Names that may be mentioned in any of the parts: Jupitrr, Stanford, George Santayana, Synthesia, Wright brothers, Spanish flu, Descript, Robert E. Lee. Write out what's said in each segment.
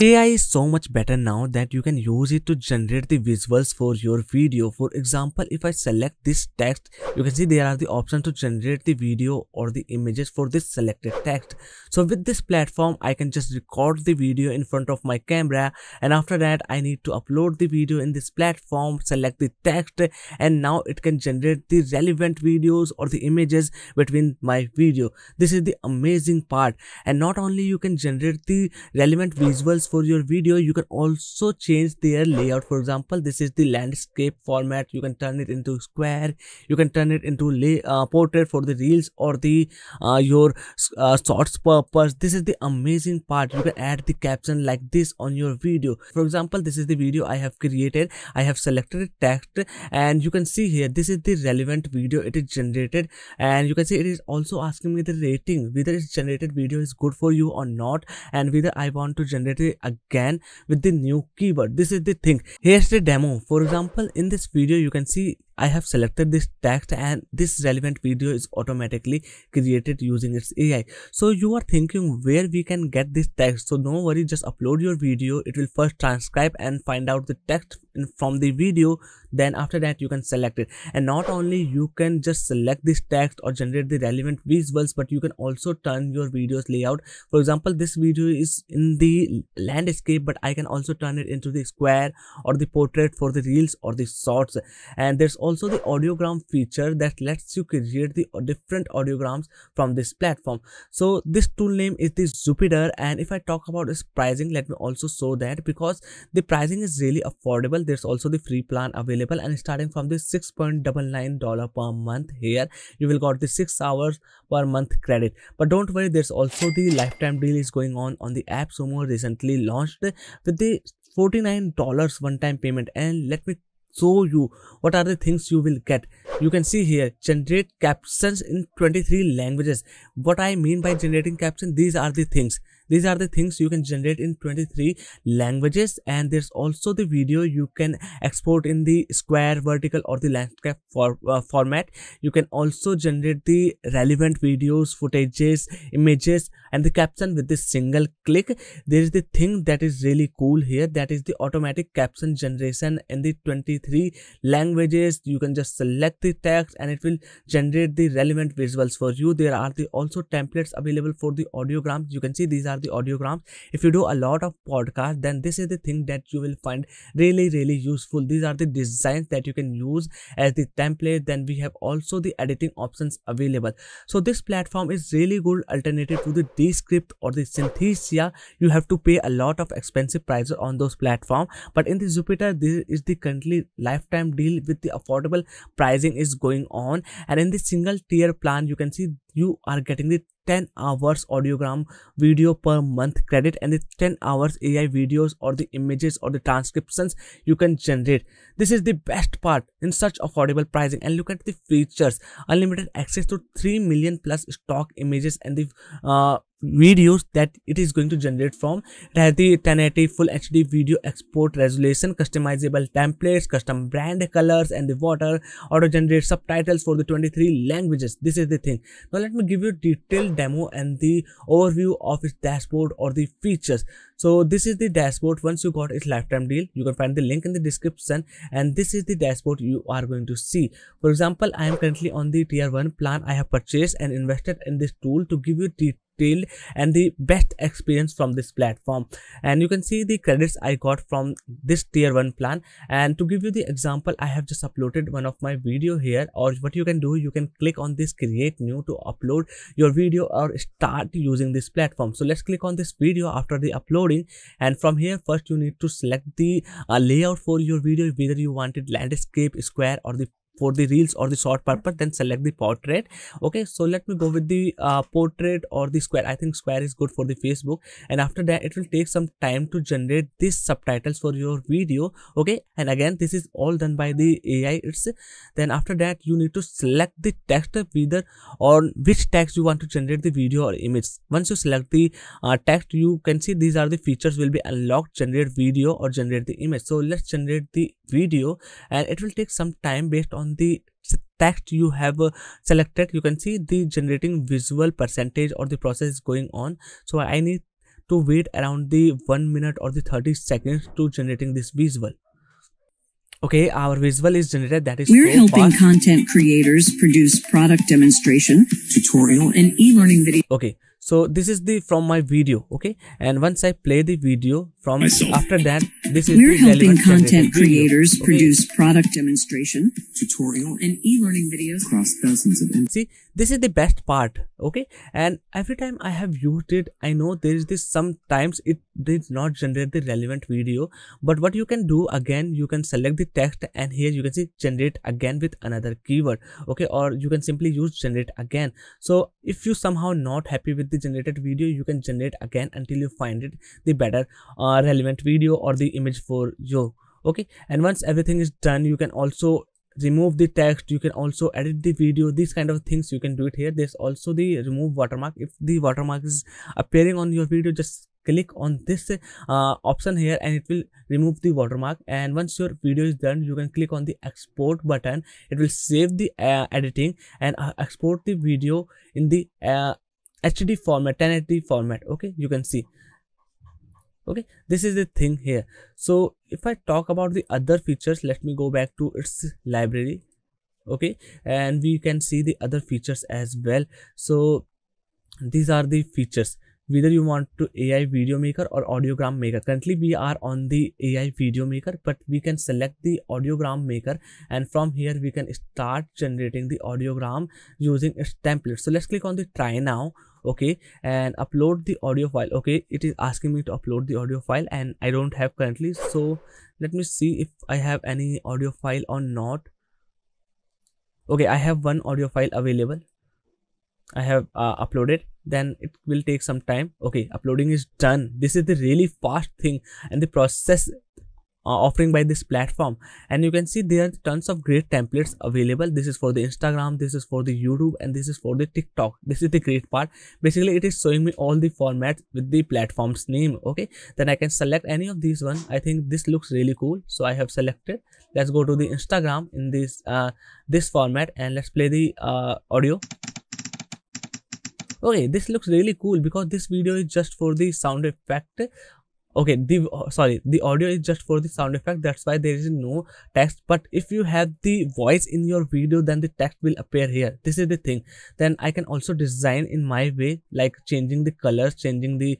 AI is so much better now that you can use it to generate the visuals for your video. For example, if I select this text, you can see there are the options to generate the video or the images for this selected text. So with this platform, I can just record the video in front of my camera, and after that I need to upload the video in this platform, select the text, and now it can generate the relevant videos or the images between my video. This is the amazing part. And not only you can generate the relevant visuals for your video, you can also change their layout. For example, this is the landscape format. You can turn it into square, you can turn it into portrait for the reels or the your shorts purpose. This is the amazing part. You can add the caption like this on your video. For example, this is the video I have created. I have selected text, and you can see here this is the relevant video it is generated, and you can see it is also asking me the rating, whether its generated video is good for you or not, and whether I want to generate it again with the new keyword. This is the thing. Here's the demo. For example, in this video you can see I have selected this text, and this relevant video is automatically created using its AI. So you are thinking where we can get this text. So no worry, just upload your video. It will first transcribe and find out the text from the video. Then after that you can select it. And not only you can just select this text or generate the relevant visuals, but you can also turn your video's layout. For example, this video is in the landscape, but I can also turn it into the square or the portrait for the reels or the shorts. And there's also the audiogram feature that lets you create the different audiograms from this platform. So this tool name is the Jupitrr, and if I talk about its pricing, let me also show that, because the pricing is really affordable. There's also the free plan available, and starting from this $6.99 per month, here you will got the 6 hours per month credit. But don't worry, there's also the lifetime deal is going on the app. So more recently launched with the $49 one-time payment, and let me show you what are the things you will get. You can see here, generate captions in 23 languages. What I mean by generating captions, these are the things. These are the things you can generate in 23 languages. And there's also the video you can export in the square, vertical or the landscape format. You can also generate the relevant videos, footages, images and the caption with this single click. There is the thing that is really cool here, that is the automatic caption generation in the 23 languages. You can just select the text and it will generate the relevant visuals for you. There are the also templates available for the audiograms. You can see these are the audiograms. If you do a lot of podcasts, then this is the thing that you will find really useful. These are the designs that you can use as the template. Then we have also the editing options available. So this platform is really good alternative to the Descript or the Synthesia. You have to pay a lot of expensive prices on those platforms, but in the Jupitrr there is the currently lifetime deal with the affordable pricing is going on, and in the single tier plan you can see you are getting the 10 hours audiogram video per month credit, and it's 10 hours AI videos or the images or the transcriptions you can generate. This is the best part in such affordable pricing. And look at the features: unlimited access to 3 million plus stock images and the videos that it is going to generate from. It has the 1080 full HD video export resolution, customizable templates, custom brand colors and the water, auto generate subtitles for the 23 languages. This is the thing. Now let me give you a detailed demo and the overview of its dashboard or the features. So this is the dashboard. Once you got its lifetime deal, you can find the link in the description, and this is the dashboard you are going to see. For example, I am currently on the tier 1 plan. I have purchased and invested in this tool to give you detailed and the best experience from this platform, and you can see the credits I got from this tier 1 plan. And to give you the example, I have just uploaded one of my video here, or what you can do, you can click on this create new to upload your video or start using this platform. So let's click on this video after the uploading, and from here first you need to select the layout for your video, whether you want it landscape, square or the for the reels or the short purpose. Then select the portrait. Okay, so let me go with the portrait or the square. I think square is good for the Facebook, and after that it will take some time to generate these subtitles for your video. Okay, and again this is all done by the AI itself. Then after that you need to select the text, whether or which text you want to generate the video or image. Once you select the text, you can see these are the features will be unlocked: generate video or generate the image. So let's generate the video, and it will take some time based on the text you have selected. You can see the generating visual percentage or the process is going on. So I need to wait around the 1 minute or the 30 seconds to generating this visual. Okay, our visual is generated. That is, we're so helping fast. Content creators produce product demonstration, tutorial, and e-learning video. Okay, so this is the from my video. Okay, and once I play the video from myself, after that, this is we're helping content creators produce product demonstration, tutorial, and e-learning videos across thousands of them. See, this is the best part. Okay, and every time I have used it, I know there is this sometimes it did not generate the relevant video, but what you can do again, you can select the text, and here you can see generate again with another keyword. Okay, or you can simply use generate again. So if you somehow not happy with the generated video, you can generate again until you find it the better relevant video or the image for you. Okay, and once everything is done, you can also remove the text, you can also edit the video, these kind of things you can do it here. There's also the remove watermark. If the watermark is appearing on your video, just click on this option here and it will remove the watermark. And once your video is done, you can click on the export button. It will save the editing and export the video in the HD format, 1080 format. Okay, you can see. Okay, this is the thing here. So if I talk about the other features, let me go back to its library. Okay, and we can see the other features as well. So these are the features, whether you want to AI video maker or audiogram maker. Currently we are on the AI video maker, but we can select the audiogram maker, and from here we can start generating the audiogram using its template. So let's click on the try now. Okay, and upload the audio file. Okay, it is asking me to upload the audio file, and I don't have currently, so let me see if I have any audio file or not. Okay, I have one audio file available. I have uploaded, then it will take some time. Okay, uploading is done. This is the really fast thing and the process offering by this platform. And you can see there are tons of great templates available. This is for the Instagram, this is for the YouTube, and this is for the TikTok. This is the great part. Basically it is showing me all the formats with the platform's name. Okay, then I can select any of these one. I think this looks really cool, so I have selected. Let's go to the Instagram in this format, and let's play the audio. Okay, this looks really cool because this video is just for the sound effect. Okay, the audio is just for the sound effect, that's why there is no text. But if you have the voice in your video, then the text will appear here. This is the thing. Then I can also design in my way, like changing the colors, changing the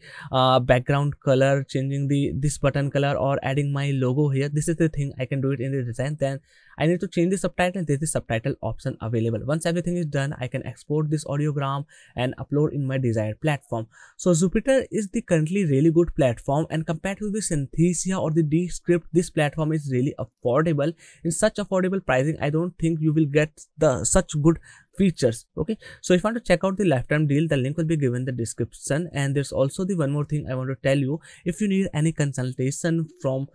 background color, changing the this button color, or adding my logo here. This is the thing, I can do it in the design. Then I need to change the subtitle. There is the subtitle option available. Once everything is done, I can export this audiogram and upload in my desired platform. So Jupitrr is the currently really good platform, and compared to the Synthesia or the Descript, this platform is really affordable. In such affordable pricing, I don't think you will get such good features. Okay, so if you want to check out the lifetime deal, the link will be given in the description. And there's also the one more thing I want to tell you. If you need any consultation from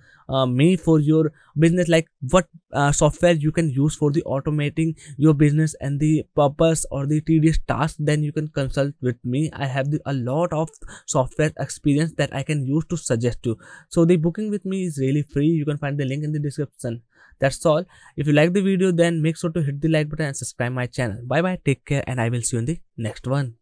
me for your business, like what software you can use for the automating your business and the purpose or the tedious task, then you can consult with me. I have a lot of software experience that I can use to suggest you. So the booking with me is really free. You can find the link in the description. That's all. If you like the video, then make sure to hit the like button and subscribe my channel. Bye bye, take care, and I will see you in the next one.